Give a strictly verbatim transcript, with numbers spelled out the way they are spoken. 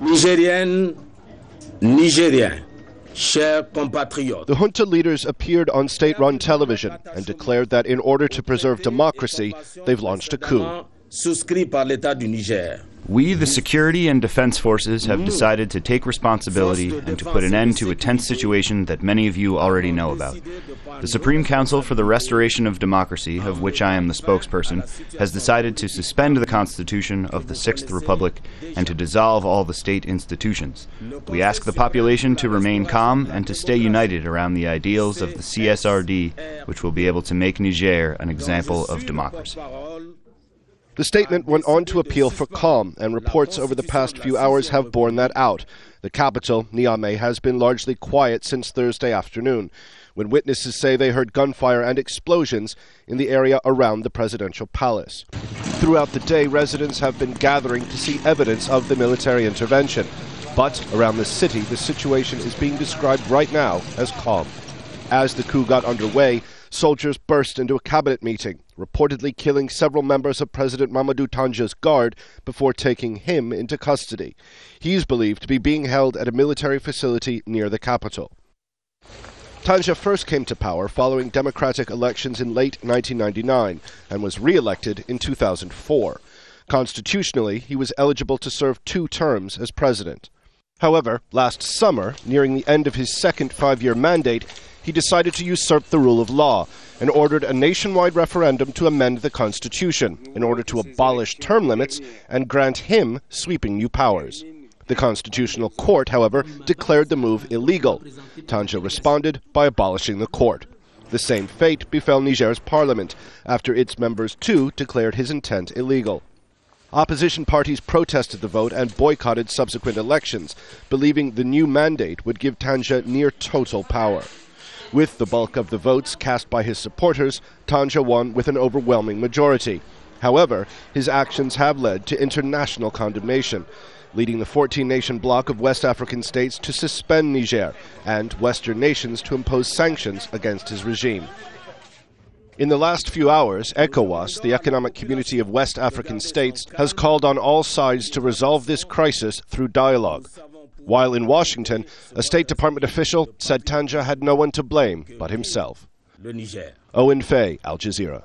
Nigériennes, Nigériens, chers compatriotes. The junta leaders appeared on state-run television and declared that in order to preserve democracy, they've launched a coup. We, the security and defense forces, have decided to take responsibility and to put an end to a tense situation that many of you already know about. The Supreme Council for the Restoration of Democracy, of which I am the spokesperson, has decided to suspend the Constitution of the Sixth Republic and to dissolve all the state institutions. We ask the population to remain calm and to stay united around the ideals of the C S R D, which will be able to make Niger an example of democracy. The statement went on to appeal for calm, and reports over the past few hours have borne that out. The capital, Niamey, has been largely quiet since Thursday afternoon, when witnesses say they heard gunfire and explosions in the area around the presidential palace. Throughout the day, residents have been gathering to see evidence of the military intervention. But around the city, the situation is being described right now as calm. As the coup got underway, soldiers burst into a cabinet meeting, reportedly killing several members of President Mamadou Tandja's guard before taking him into custody. He is believed to be being held at a military facility near the capital. Tandja first came to power following democratic elections in late nineteen ninety-nine and was re-elected in two thousand four. Constitutionally, he was eligible to serve two terms as president. However, last summer, nearing the end of his second five-year mandate, he decided to usurp the rule of law and ordered a nationwide referendum to amend the Constitution in order to abolish term limits and grant him sweeping new powers. The Constitutional Court, however, declared the move illegal. Tandja responded by abolishing the court. The same fate befell Niger's parliament after its members, too, declared his intent illegal. Opposition parties protested the vote and boycotted subsequent elections, believing the new mandate would give Tandja near total power. With the bulk of the votes cast by his supporters, Tandja won with an overwhelming majority. However, his actions have led to international condemnation, leading the fourteen-nation bloc of West African states to suspend Niger and Western nations to impose sanctions against his regime. In the last few hours, ECOWAS, the Economic Community of West African States, has called on all sides to resolve this crisis through dialogue. While in Washington, a State Department official said Tandja had no one to blame but himself. Owen Fay, Al Jazeera.